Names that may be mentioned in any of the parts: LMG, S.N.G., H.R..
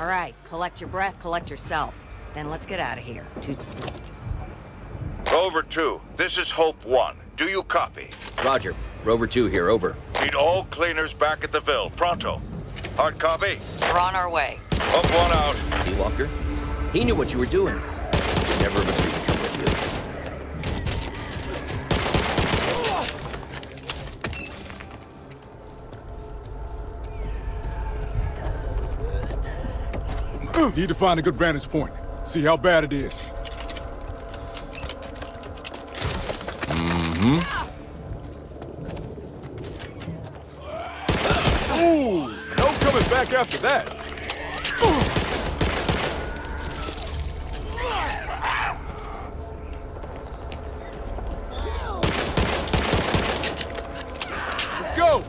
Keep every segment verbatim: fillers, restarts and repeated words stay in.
All right, collect your breath, collect yourself. Then let's get out of here. Toots. Rover two, this is Hope one. Do you copy? Roger. Rover two here, over. Need all cleaners back at the Ville. Pronto. Hard copy? We're on our way. Hope one out. See, Walker? He knew what you were doing. Never mistakes. Need to find a good vantage point. See how bad it is. Mm-hmm. Ooh, no coming back after that. Ooh. Let's go.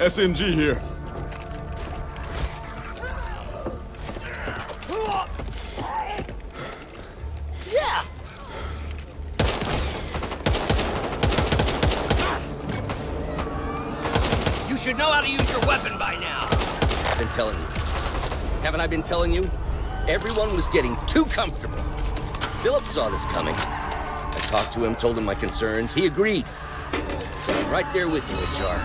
S N G here. Yeah. You should know how to use your weapon by now. I've been telling you. Haven't I been telling you? Everyone was getting too comfortable. Philip saw this coming. I talked to him, told him my concerns. He agreed. I'm right there with you, H R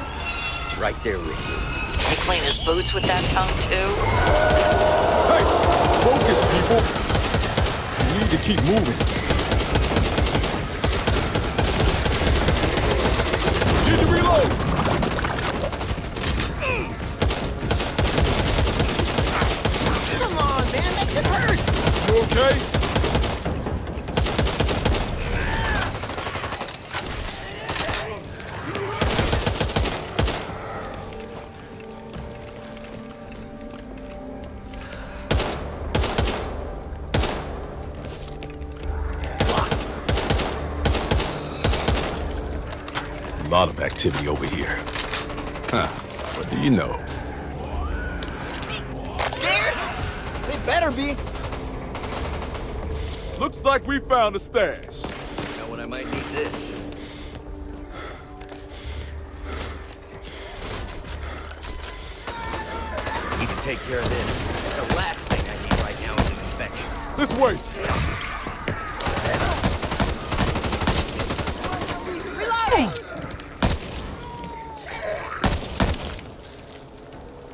Right there with you. He cleaned his boots with that tongue, too? Hey! Focus, people! We need to keep moving. Need to reload! Come on, man! That could hurt! You okay? A lot of activity over here. Huh, what do you know? Scared? They better be. Looks like we found a stash. Now when I might need this. I need to take care of this. The last thing I need right now is an infection. This way.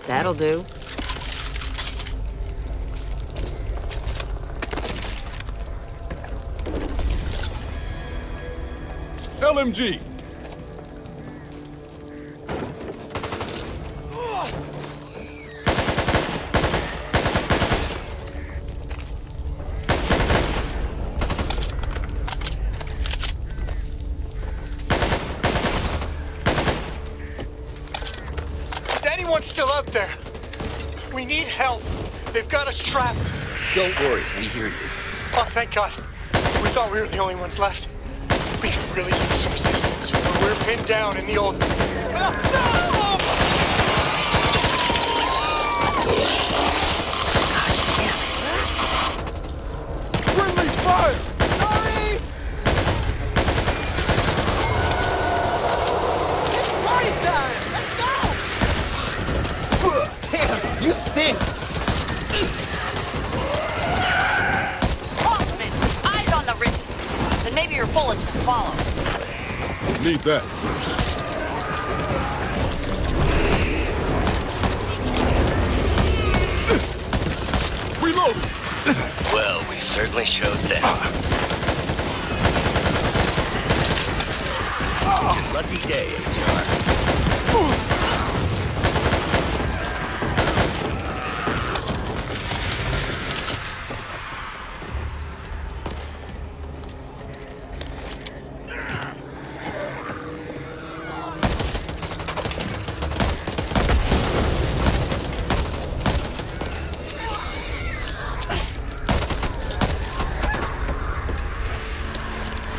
That'll do. L M G! Still out there. We need help. They've got us trapped. Don't worry, we hear you. Oh, thank God. We thought we were the only ones left. We could really use some assistance. We're pinned down in the old... God damn it. Friendly fire! You stink! Hoffman, eyes on the wrist, and maybe your bullets will follow. Need that. Reload! Well, we certainly showed them. Oh. It's a lucky day, H R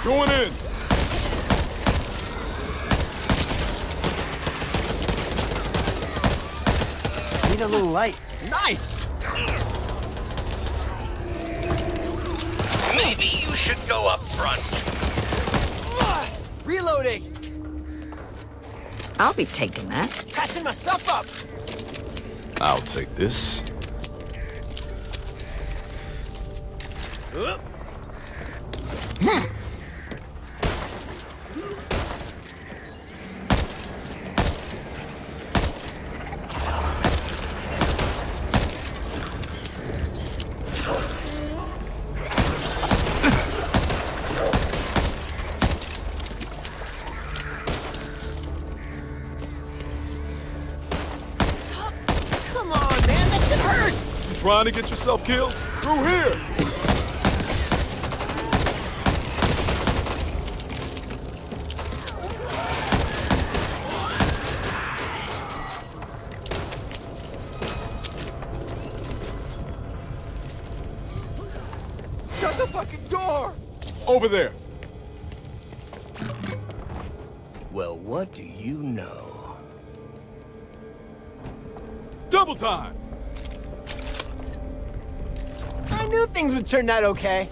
Going in! think a little light. Nice! Maybe you should go up front. Reloading! I'll be taking that. Passing myself up! I'll take this. Hmm. Trying to get yourself killed? Through here! Shut the fucking door! Over there! Well, what do you know? Double time! I knew things would turn out okay.